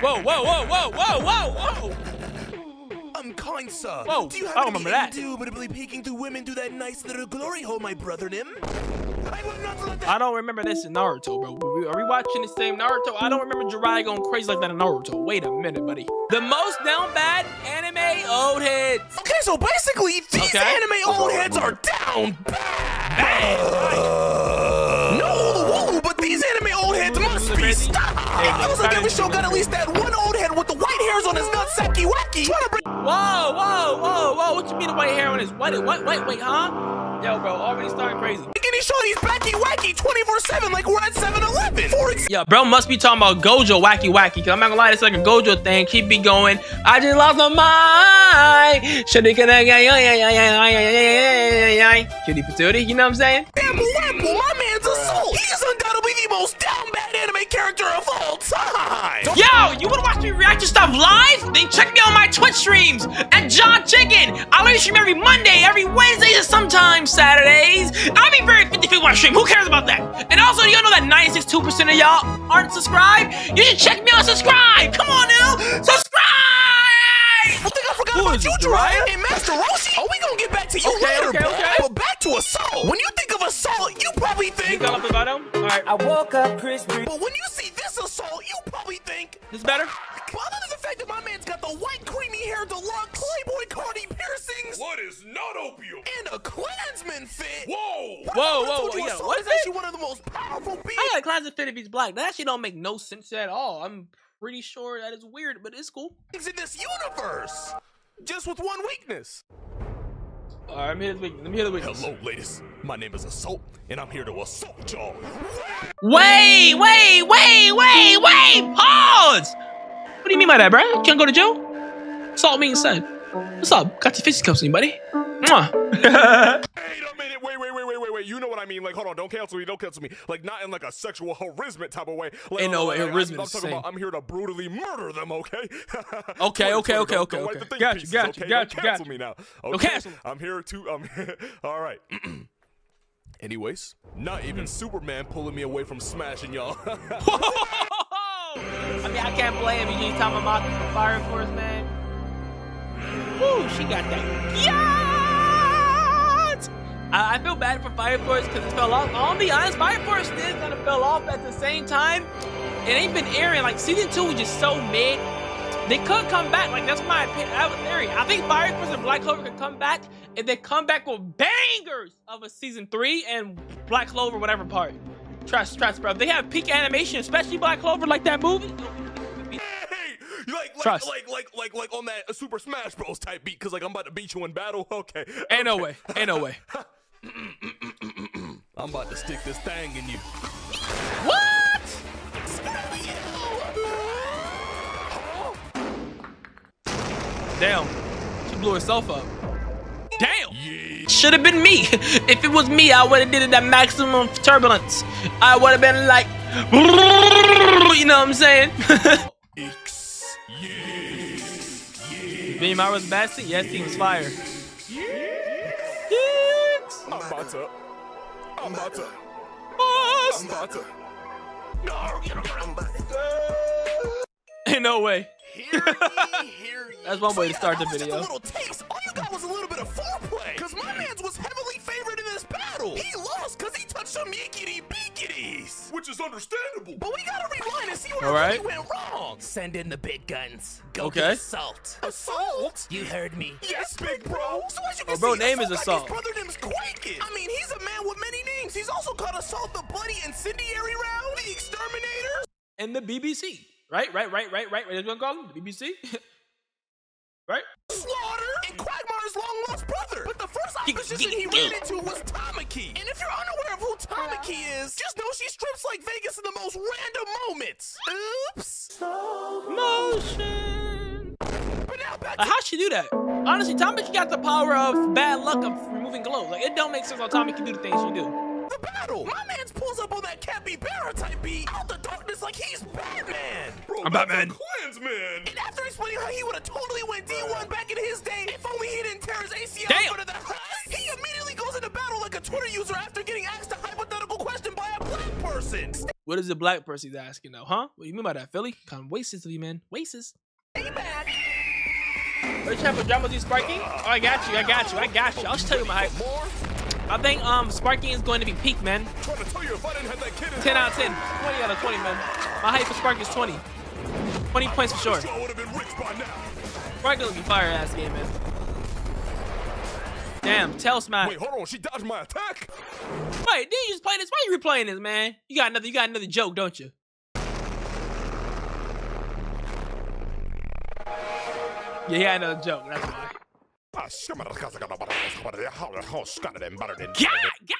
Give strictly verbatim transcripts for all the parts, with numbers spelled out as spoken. Whoa, whoa, whoa, whoa, whoa, whoa, whoa! I'm kind, sir. Whoa. Do you have oh, anything to do but peeking through women through that nice little glory hole, my brother and him? I will not let that... I don't remember this in Naruto, bro. Are we watching the same Naruto? I don't remember Jiraiya going crazy like that in Naruto. Wait a minute, buddy. The most down bad anime old heads. Okay, so basically, these okay. anime old heads are down bad. bad. No, woo, but these anime old heads must be stopped. I was like, every show got at least that one old head with the white hairs on his nuts, sacky wacky. Whoa, whoa, whoa, whoa. What you mean the white hair on his? What? What? Wait, wait, huh? Yo, bro, already starting crazy. Can he show these wacky wacky twenty-four seven like we're at seven eleven? Yeah, bro, must be talking about Gojo wacky wacky. Cause I'm not gonna lie, it's like a Gojo thing. Keep be going. I just lost my mind. Shitty patootie, you know what I'm saying? Bamble Wamble, my man's a soul. He's undoubtedly the most down bad anime character of all time. Yo, you wanna watch me react to stuff live? Then check me on my Twitch streams at Jahchicken. I literally stream every Monday, every Wednesday, and sometimes Saturdays. I'll be very fifty-fifty when I stream. Who cares about that? And also, y'all know that ninety-six point two percent of y'all aren't subscribed? You should check me out. Subscribe. Come on now. Subscribe. I think I forgot Who about you, Jiraiya. Hey, Master Roshi. Are we going to get back to you okay, later, okay, bro? Okay. But back to assault. When you think of assault, you probably think... You got up about him? All right. I woke up crispy. But when you see this assault, you probably think... This better? Well, other than the fact that my man's got the white creamy hair deluxe, Playboy Cardi piercings, what is not opium, and a Klansman fit. Whoa, what whoa, whoa, whoa! Yeah, what is actually one of the most powerful beasts. I got a Klansman fit if he's black. That actually don't make no sense at all. I'm pretty sure that is weird, but it's cool. Things in this universe, just with one weakness. All right, I'm here to Let me hear the weakness. Hello, ladies. My name is Assault, and I'm here to assault y'all. Wait, wait, wait, wait, wait! Pause. What do you mean by that, bruh? Can't go to jail? Assault means son. What's up? Got your fishy cups, anybody? Mwah. Wait a minute. Wait, wait, wait, wait, wait, wait. You know what I mean. Like, hold on. Don't cancel me. Don't cancel me. Like, not in like a sexual harassment type of way. Like, Ain't no way. Harassment is the same. About, I'm here to brutally murder them, okay? okay, okay, okay, okay, okay. Like got you, got you, okay? got you, Don't cancel got you. me now. Okay? Cancel. I'm here to, um, all right. Anyways, not even Superman pulling me away from smashing y'all. I mean, I can't blame you. You Tamaki from Fire Force, man. Woo, she got that. Yacht! I, I feel bad for Fire Force because it fell off. I'll be honest, Fire Force is gonna fell off at the same time. It ain't been airing. Like season two was just so mid. They could come back. Like that's my opinion. That was theory. I think Fire Force and Black Clover could come back if they come back with bangers of a season three and Black Clover, whatever part. Trust, trust, bro. They have peak animation, especially Black Clover, like that movie. Like, like, Trust. like, like, like, like, on that Super Smash Bros. Type beat, cause like I'm about to beat you in battle. Okay. Ain't okay. no way. Ain't no way. I'm about to stick this thing in you. What? Damn. She blew herself up. Damn. Yeah. Should have been me. If it was me, I would have did it at maximum turbulence. I would have been like, you know what I'm saying? X, yes, yes, Beam, I was bashing. Yes, yes, team's fire. Yes. Yes. I'm about to. I'm about to. I'm about to. No, you don't about to. Ain't no way. Hear me, hear me. That's one way to start the video. A little taste. All you got was a little bit of foreplay. Cause my man's was heavily favored in this battle. He lost cause he touched some yickity beakities. Which is understandable. But we gotta rewind and see where right. really went wrong. Send in the big guns. Go okay. get assault. Assault? You heard me. Yes, big bro. So as you can oh, bro, see, name is Assault. Like his brother name's Quaking. I mean, he's a man with many names. He's also called Assault the Bloody Incendiary Round, the Exterminators, and the B B C. Right, right, right, right, right. What are you gonna call him? The B B C? Right? Slaughter and Quagmire's long-lost brother. But the first opposition he ran into was Tamaki. And if you're unaware of who Tamaki is, just know she strips like Vegas in the most random moments. Oops. Motion. But now back to uh, how'd she do that? Honestly, Tamaki got the power of bad luck of removing gloves. Like, it don't make sense how Tamaki do the things she do. The battle. My man's pulls up on that capybara type beat out the darkness like he's Batman. Bro, I'm Batman. Klansman. And after explaining how he would have totally went D one back in his day if only he didn't tear his A C L Damn. in front of that class, he immediately goes into battle like a Twitter user after getting asked a hypothetical question by a black person. What is the black person's asking though, huh? What do you mean by that, Philly? Kind of racist of you, man. Racist. Are you trying for Dragon Ball Sparking? Oh, I got you, I got you, I got you. I'll just tell you my hype. I think um Sparking is going to be peak, man. ten out of ten. twenty out of twenty, man. My hype for Sparking is twenty. twenty points for sure. Sparking will be fire ass game, man. Damn, tell smash. Wait, hold on, she dodged my attack. Wait, did you just play this? Why are you replaying this, man? You got another, you got another joke, don't you? Yeah, he had another joke. That's why. God, God,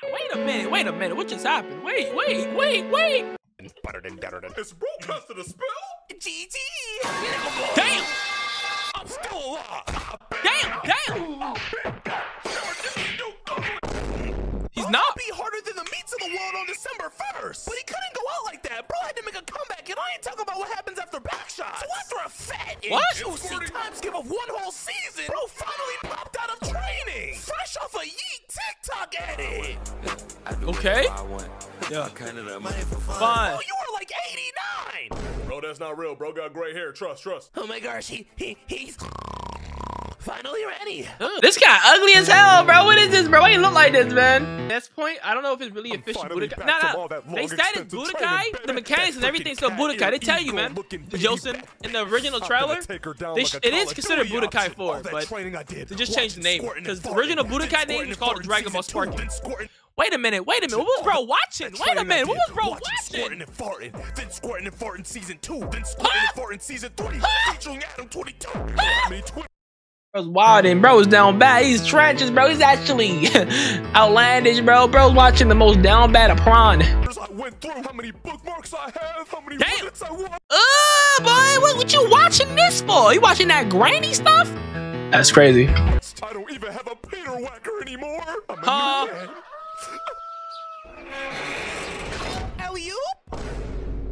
wait a minute, wait a minute. What just happened? Wait, wait, wait, wait. It's broadcast of the spell. G G. Damn. I'm still alive. Damn, damn. He's not. I'll be harder than the meats of the world on December first. But he couldn't go out like that. Bro had to make a comeback, and I ain't talking about what happens after back shots. So after a fat and juicy time skip of one whole season, bro finally popped out of training. Fresh off a yeet TikTok edit. Okay. Yeah. Fine. Oh, you were like eighty-nine. Bro, that's not real. Bro got gray hair. Trust, trust. Oh my gosh, he, he, he's... finally ready. Ugh. This guy ugly as hell, bro. What is this, bro? Why you look like this, man? At this point, I don't know if it's really official. Budokai. Nah, nah. They cited Budokai, the mechanics and everything. So Budokai, they tell you, man. Josen in the original trailer, they sh it is considered Budokai four, but they just changed the name because the original Budokai name was called Dragon Ball Sparking. Wait a minute, wait a minute, what was bro watching? Wait a minute, what was bro watching? Then Squirtin' and Fartin' season two, then Squirtin' and Fartin' season three, featuring Adam twenty-two. Bro's wild and bro's down bad. He's trenches, bro. He's actually outlandish, bro. Bro's watching the most down bad of prawn. I went through how many bookmarks I have, how many bullets I want. Uh, boy, what, what you watching this for? You watching that granny stuff? That's crazy. I don't even have a Peter Whacker anymore. I'm a huh? How are you?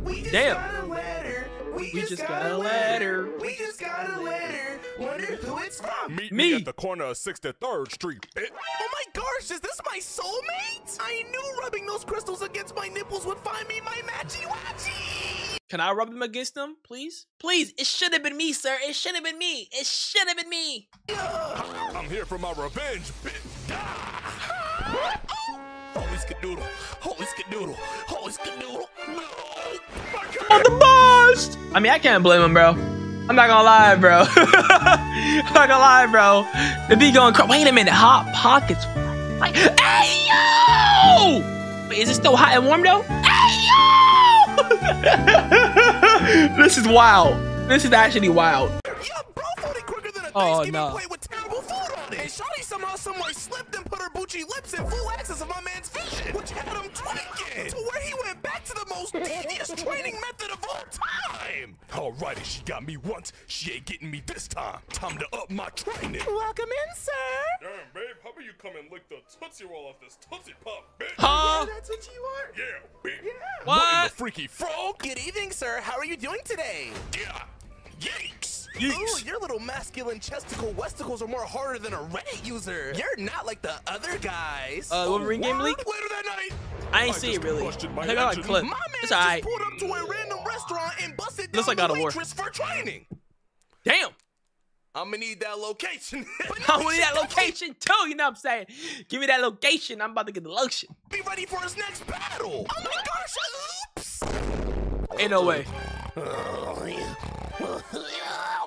We just Damn. Got a letter. We, we just, just got, got a letter. letter. We just got a letter. Wonder who it's from. Meet me, me at the corner of sixth and third street. It oh my gosh, is this my soulmate? I knew rubbing those crystals against my nipples would find me my matchy watchy. Can I rub them against them, please? Please, it should have been me, sir. It should have been me. It should have been me. I'm here for my revenge, bitch. Ah. Oh. Holy skadoodle. Holy skadoodle. Holy skadoodle. No. I'm the boss. I mean, I can't blame him, bro. I'm not gonna lie, bro. I'm not gonna lie, bro. If he going, wait a minute, hot pockets. Like, hey yo! Wait, is it still hot and warm though? Hey yo! This is wild. This is actually wild. Yeah, bro, food is quicker than a Thanksgiving oh, no. plate with terrible food on it. And Shawty somehow, somewhere slipped and put her Gucci lips in full access of my man's vision, which had him tweaking to where he went back to the most devious training method of all time. Alrighty, she got me once, she ain't getting me this time. Time to up my training. Welcome in, sir. Damn, babe, how about you come and lick the Tootsie Roll off this Tootsie Pop, bitch? Huh? Yeah, that's what you are? Yeah, babe. Yeah. What? What in the freaky frog? Good evening, sir. How are you doing today? Yeah. Yikes. Yeeks. Ooh, your little masculine chesticle westicles are more harder than a Reddit user. You're not like the other guys. Uh, Wolverine game leak? Later that night. I ain't I see it really. I think I got a clip. My man it's just right. pulled up to a random restaurant and busted down like the waitress for training. Damn. I'm gonna need that location. I'm gonna need that location too, you know what I'm saying? Give me that location. I'm about to get the lotion. Be ready for his next battle. Oh my gosh, oops. Ain't no way. Oh, yeah. Oh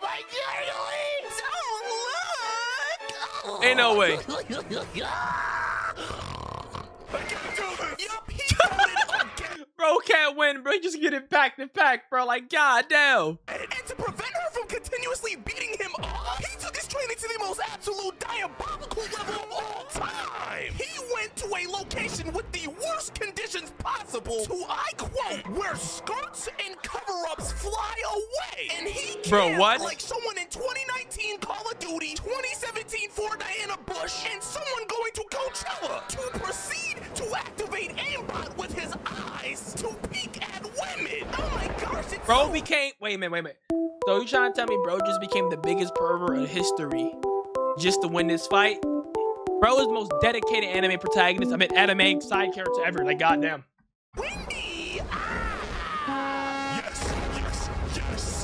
my God, don't look! Ain't no way. I can't do this. Yup, he got it again. Bro can't win, bro. Just get it packed and packed, bro. Like, goddamn. And, and to prevent her from continuously beating him up, he took his training to the most absolute diabolical level of all time. He went to a location with the worst conditions possible to, I quote, where skirts and cover-ups fly away. And he bro, what? Like someone in twenty nineteen Call of Duty, twenty seventeen Fortnite in a bush, and someone going to Coachella to proceed to activate aimbot with his eyes to peek at women. Oh my gosh, it's bro so became, wait a minute, wait a minute. So you trying to tell me bro just became the biggest pervert in history just to win this fight? Bro is the most dedicated anime protagonist, I mean anime side character ever, like goddamn. Wendy! Ah!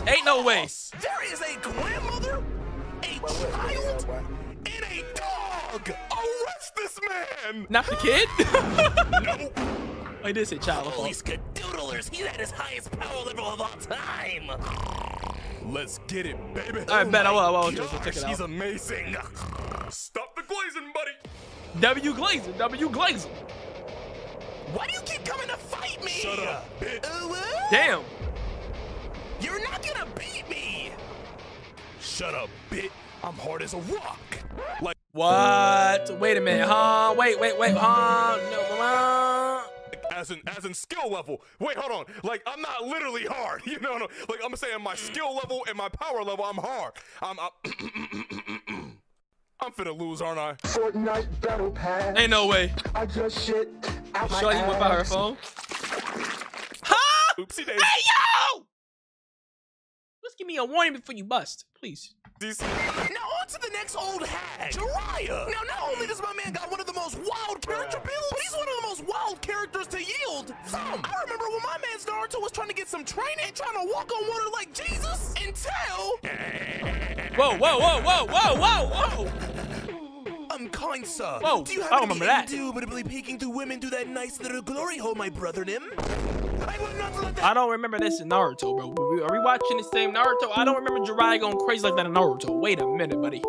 Ain't no ways. There is a grandmother, a child, and a dog. Arrest this man. Not the kid? No. Wait, this is a child. Holy skadoodlers, he's at his highest power level of all time. Let's get it, baby. All right, bet I will. I will. Check it out. He's amazing. Stop the glazing, buddy. W glazing. W glazing. Why do you keep coming to fight me? Shut up, bitch. Uh, Damn. You're not gonna beat me. Shut up, bitch. I'm hard as a rock. Like what? Wait a minute, huh? Wait, wait, wait, huh? No, as in, as in skill level. Wait, hold on. Like I'm not literally hard. You know, no. Like I'm saying, my skill level and my power level, I'm hard. I'm. I'm I'm finna lose, aren't I? Fortnite battle pass. Ain't no way. I just shit out my ass. Shawty whip out her phone. Huh? Oopsie daisy. Hey yo! Let's give me a warning before you bust, please. This now on to the next old hag, Jiraiya. Now not only does my man got one of the most wild character builds, but he's one of the most wild characters to yield from. I remember when my man's Naruto was trying to get some training and trying to walk on water like Jesus until. Whoa, whoa, whoa, whoa, whoa, whoa, whoa! I'm kind, sir. Whoa, do you have I remember that. Indubitably peeking through women do that nice little glory hole, my brother Nim? I will not let that. I don't remember this in Naruto, bro. Are we watching the same Naruto? I don't remember Jiraiya going crazy like that in Naruto. Wait a minute, buddy.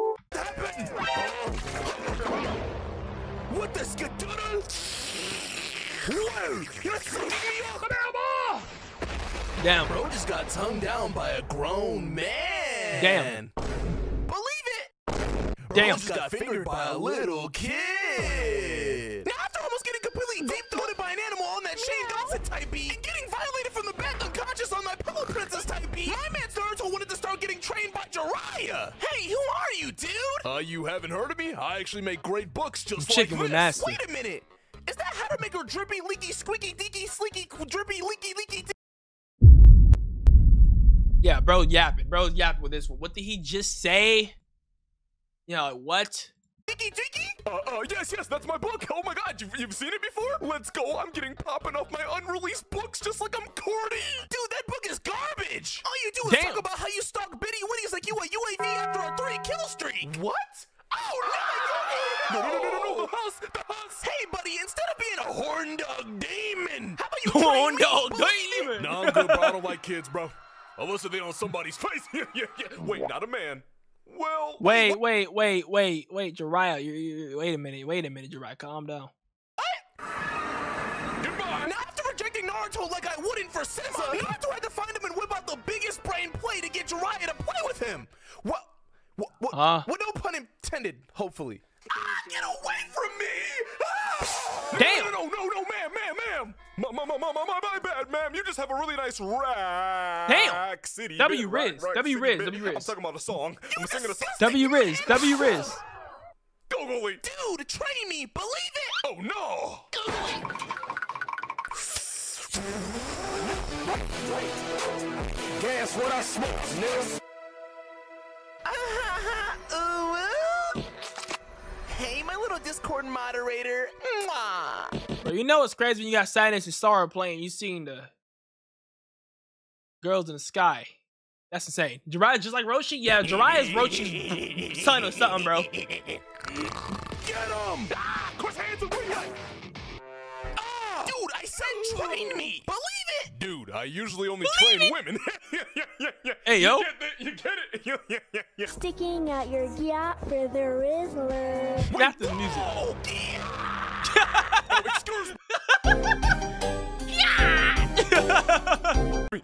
What the skadoodle? Whoa, you're sucking me up, Bama! Damn, bro, just got tongued down by a grown man. Damn. Damn. Just got fingered by a little kid. Now after almost getting completely deep-throated by an animal on that Shane Dawson type beat and getting violated from the back unconscious on my Pillow Princess type beat, my man Naruto wanted to start getting trained by Jiraiya. Hey, who are you, dude? Uh, you haven't heard of me? I actually make great books just like this. Wait a minute. Is that how to make her drippy, leaky, squeaky, deaky, sleeky, drippy, leaky, leaky, de Yeah, bro, yapping. Bro's yapping with this one. What did he just say? Yeah, you know, what? Dicky, dicky? Uh, uh, yes, yes, that's my book. Oh my God, you've, you've seen it before? Let's go. I'm getting popping off my unreleased books just like I'm Cordy. Dude, that book is garbage. All you do is Damn. talk about how you stalk bitty witties like you a U A V after a three kill streak. What? Oh, no, no, no, no, no, no, the house, the house. Hey, buddy, instead of being a horn dog demon, how about you horn dog demon? No, I'm good, bro. I don't like kids, bro. Unless they're on somebody's face. yeah, yeah, yeah. Wait, not a man. Well, wait, wait, wait, wait, wait, Jiraiya, you, you, wait a minute, wait a minute, Jiraiya, calm down. What? Goodbye. Not after rejecting Naruto like I wouldn't for Simba, not after I had to find him and whip out the biggest brain play to get Jiraiya to play with him. What? What? What? Uh, what no pun intended. Hopefully. Ah, get away from me! Ah! Damn! No, no, no, no, no, ma'am, ma'am, ma'am. My, my, my, my, my, my bad, ma'am. You just have a really nice rack. Damn. City W Riz, W Riz, W Riz. I'm talking about a song. I'm singing a song. W Riz, W Riz. Google it. Dude, train me. Believe it. Oh no. Google it. Guess what I smoke, niggas. Uh huh. Hey, my little Discord moderator. Mwah. Bro, you know what's crazy when you got Silence and Sorrow playing, you seen the girls in the sky. That's insane. Jiraiya just like Roshi? Yeah, Jiraiya's Roshi's son or something, bro. Get him! Ah, cross hands and wing like. Ah, dude, I said train me. Believe it. Dude, I usually only Believe train it. women. yeah, yeah, yeah, yeah. Hey yo. You get, the, you get it. Yeah, yeah, yeah, yeah. Sticking out your yacht for the Rizzler. That's the music. Oh, oh, excuse me.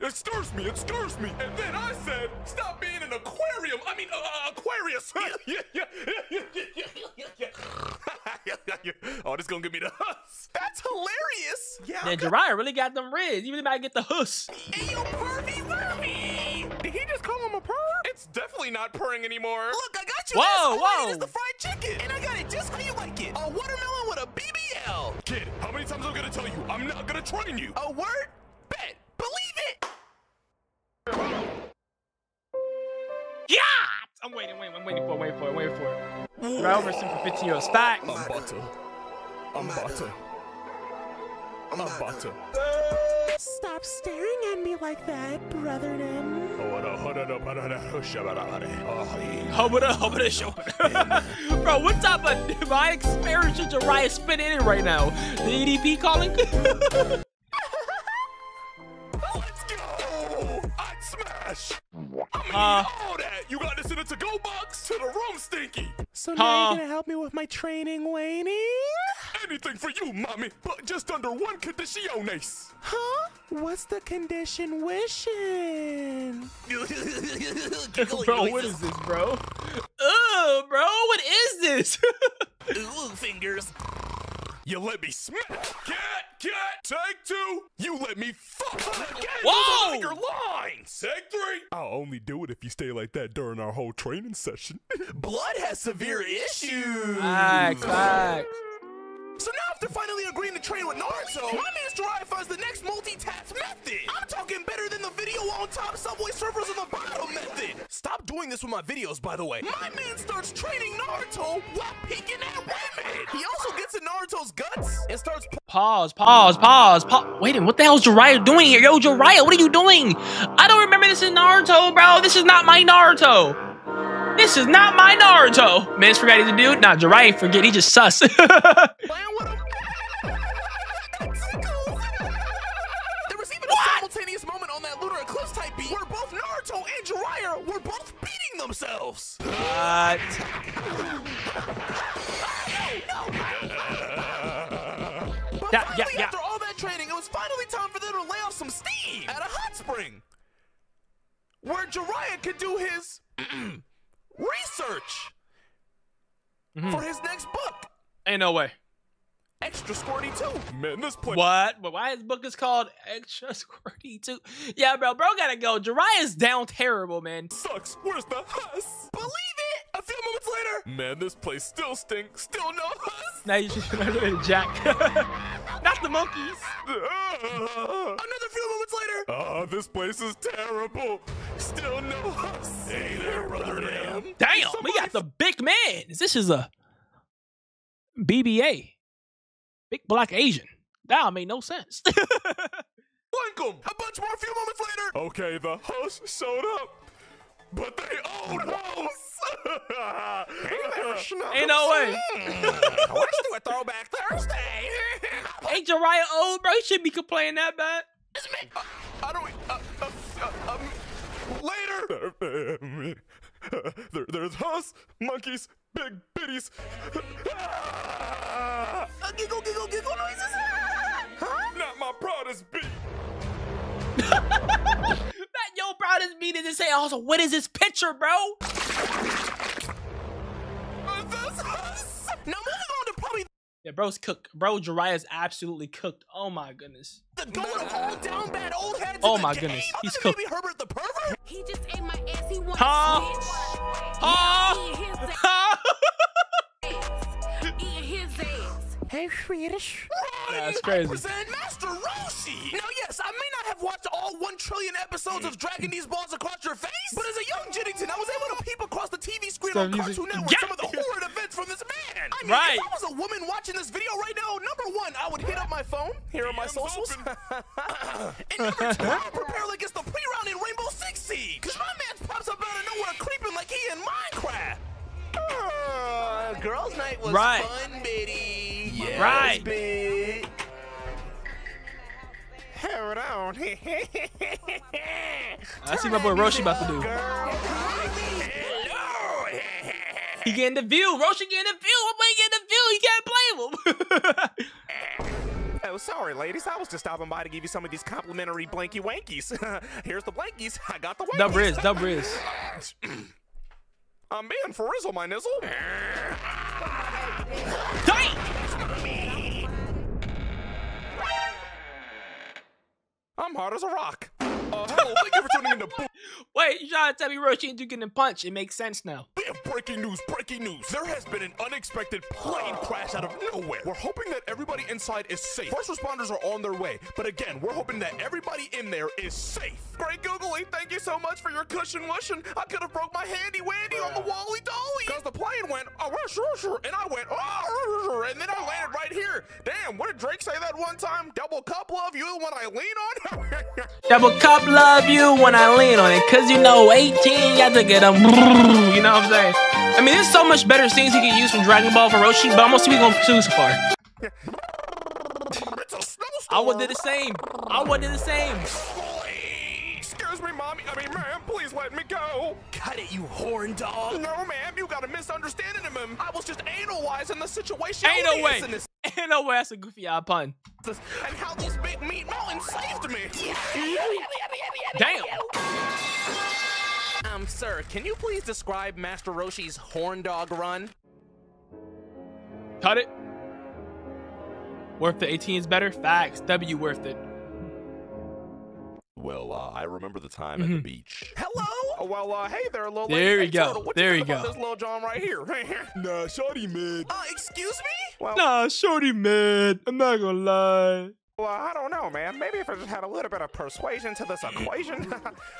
It stirs me, it stirs me. And then I said, stop being an aquarium. I mean, uh, Aquarius. yeah, yeah, yeah, yeah, yeah, yeah, yeah, yeah, yeah, yeah. Oh, this is gonna give me the huss. That's hilarious. Yeah. Then Jiraiya really got them reds. Even if I get the huss. Hey, yo, pervy wormy. Did he just call him a perv? It's definitely not purring anymore. Look, I got you. Whoa, whoa. It's the fried chicken. And I got it just how you like it. A watermelon with a B B L. Kid, how many times I'm gonna tell you? I'm not gonna train you. A word? Bet. Believe it. Yeah! I'm waiting, waiting, I'm waiting for it, waiting for it, waiting for it. Right over some for fifteen euros. Back. I'm about to. I'm about to. I'm about to. Stop staring at me. me like that, brother Nim. Bro, what type of divine experience is Jiraiya spinning in right now? The E D P calling? Let's go! I'd smash! Uh, all that. You got this in a to-go box to the room, Stinky. So now uh, you're gonna help me with my training, Wayne? Anything for you, mommy, but just under one conditiones. Huh? What's the condition wishing? Bro, what is this, bro? Oh, bro, what is this? Ooh, fingers. You let me smack. Cat, cat, take two. You let me fuck. Whoa! Your line. Take three. I'll only do it if you stay like that during our whole training session. Blood has severe issues. Back, back. So now after finally agreeing to train with Naruto, my man's Jiraiya finds the next multi-task method. I'm talking better than the video on top, Subway Surfers on the bottom method. Stop doing this with my videos, by the way. My man starts training Naruto while peeking at women. He also gets in Naruto's guts and starts- Pause, pause, pause, pause. Wait a minute, what the hell is Jiraiya doing here? Yo, Jiraiya, what are you doing? I don't remember this in Naruto, bro. This is not my Naruto. This is not my Naruto. Miz forgot he's a dude. Nah, Jiraiya forget. He just sus. There was even what? a simultaneous moment on that lunar eclipse type beat where both Naruto and Jiraiya were both beating themselves. What? But yeah, finally, yeah, yeah. after all that training, it was finally time for them to lay off some steam at a hot spring where Jiraiya could do his... research mm-hmm. for his next book. Ain't no way. Extra Squirty two. Man, this point. What? But why his book is called Extra Squirty two? Yeah, bro, bro gotta go. Jiraiya's down terrible, man. Sucks. Where's the huss? Believe it. A few moments later. Man, this place still stinks. Still no huss. Now you should remember Jack. Not the monkeys. Another few moments later. Ah, uh, this place is terrible. Still no huss. Hey there, brother. Damn. Damn. We got the big man. This is a B B A. Big Black Asian. That made no sense. Welcome. A bunch more few moments later. Okay, the host showed up, but they own house. Ain't no way. Let's do a throwback Thursday. Ain't Jiraiya old, bro? He shouldn't be complaining that bad. It's me. Uh, I don't. Uh, uh, uh, um, later. there, there's house, monkeys, big bitties. Uh, giggle, giggle, giggle noises. Huh? Not my proudest beat. Not your proudest beat is say. Also, what is this picture, bro? Now moving on to probably. Yeah, bro's cooked. Bro, Jiraiya's absolutely cooked. Oh my goodness. The going of all down bad old heads. Oh my goodness, he's cooked. Baby Herbert the pervert. He just ate my ass. He wants. Huh? Huh? Huh? Hey, Swedish. Run, yeah, that's crazy. I present Master Roshi. Now, yes, I may not have watched all one trillion episodes of Dragging These Balls Across Your Face, but as a young Jinnington, I was able to peep across the T V screen on Cartoon Network yeah. some of the horrid events from this man. I mean, right. if I was a woman watching this video right now, number one, I would hit up my phone, here on my socials, and number two, I would prepare like it's the pre-round in Rainbow Six Siege, because my man pops up out of nowhere creeping like he in Minecraft. Uh, girls' night was right. fun, bitty. Yes, right. Bitch. Hold on. I see my boy Roshi about to do. Hello. He getting the view. Roshi getting the view. My boy getting the view. You can't blame him. Oh, sorry, ladies. I was just stopping by to give you some of these complimentary blanky wankies. Here's the blankies. I got the wankies. Double is. Double is. I'm being for Rizzle, my nizzle. Dang. I'm hard as a rock. Uh, hello, thank you for tuning in to Wait, you trying to tell me Roshi and Duke getting punched? It makes sense now. We have breaking news, breaking news. There has been an unexpected plane crash out of nowhere. We're hoping that everybody inside is safe. First responders are on their way, but again, we're hoping that everybody in there is safe. Great Googly, thank you so much for your cushion wushin. I could have broke my handy wandy on the Wally Dolly. Because the plane went, oh, sure, sure, and I went, oh, and then I landed right here. Damn, what did Drake say that one time? Double cup love you when I lean on it. Double cup love you when I lean on it. Cause you know, eighteen, you have to get them. You know what I'm saying? I mean, there's so much better scenes you can use from Dragon Ball for Roshi, but I'm gonna see we gonna pursue so far. It's a snowstorm. I would do the same. I would do the same. Excuse me, mommy. I mean, ma'am, please let me go. Cut it, you horn dog. No, ma'am, you got a misunderstanding of him. I was just analyzing the situation. Ain't no way. Ain't no way. That's a goofy odd pun. And how this big meat mountain saved me. Damn. Um, sir, can you please describe Master Roshi's horn dog run? Cut it. Worth the eighteen is better. Facts. W worth it. Well, uh, I remember the time mm-hmm. at the beach. Hello? Oh, well, uh, hey there, little lady. There you hey, go. Turtle, there you go. This little John right here. Nah, shorty mad. Uh, excuse me? Well, nah, shorty mad. I'm not gonna lie. Well, I don't know, man. Maybe if I just had a little bit of persuasion to this equation.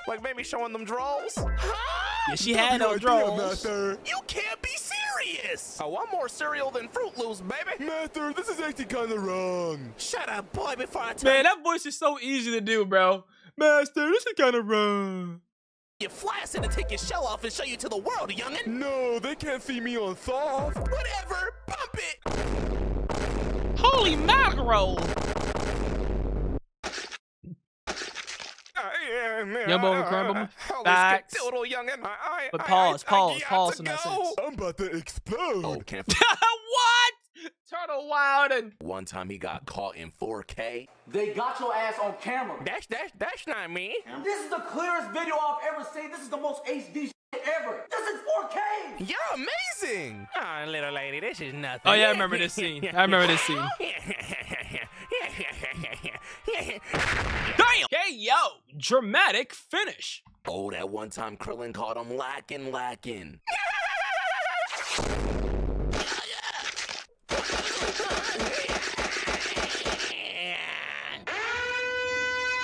Like maybe showing them draws. Huh? Yeah, she had no draws. Master. You can't be serious. Oh, I'm more cereal than Fruit Loops, baby. Master, this is actually kind of wrong. Shut up, boy, before I tell you. Man, that voice is so easy to do, bro. Master, this is kind of wrong. You flaccid to take your shell off and show you to the world, youngin'. No, they can't see me on soft. Whatever, pump it. Holy mackerel. Yumbo and crumble. Facts. But pause, pause, pause in that sense. I'm about to explode. Oh, can't. What? Turtle wild and one time he got caught in four K. They got your ass on camera. That's that's that's not me. This is the clearest video I've ever seen. This is the most H D ever. This is four K. You're amazing. Oh, little lady, this is nothing. Oh yeah, I remember this scene. I remember this scene. Damn. Hey yo, dramatic finish. Oh, that one time Krillin caught him lacking, lacking.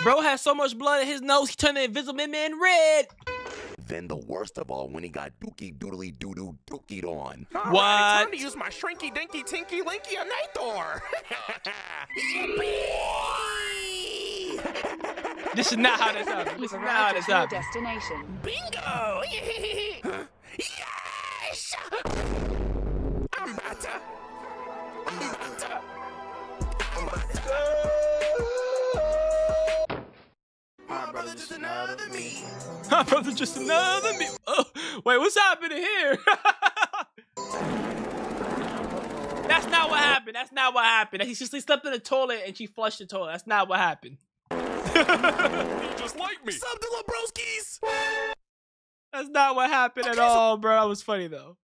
Bro has so much blood in his nose, he turned the Invisible Man red. Then the worst of all, when he got dookie doodly doo doo dookied on. All what? Right, time to use my shrinky dinky tinky linky a night door. This is not how this happens. This is not how this happens. Destination. Bingo! Yes! I'm about to. I'm about to. I'm about to. My brother just another me. My brother just another me. Oh, wait, what's happening here? That's not what happened. That's not what happened. He just slept in the toilet and she flushed the toilet. That's not what happened. You just like me. Sub the little broskies. That's not what happened okay, at all, bro. That was funny though.